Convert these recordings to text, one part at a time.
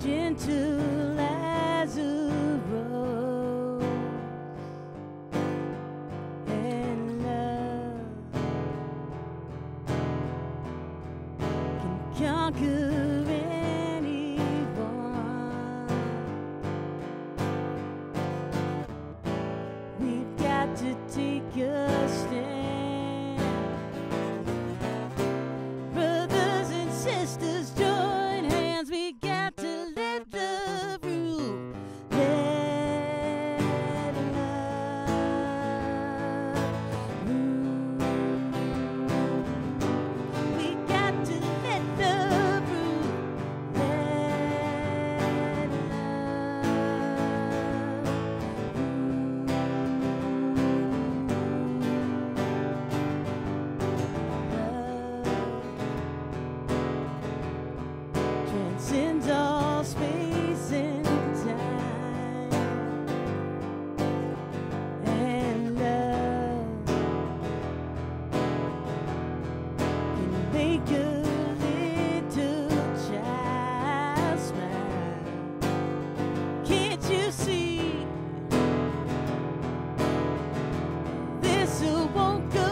gentle as a rose, and love can conquer anyone. We've got to take a stand, brothers and sisters. Transcends all space and time, and love can make a little child smile. Can't you see? This won't go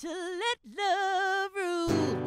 to let love rule.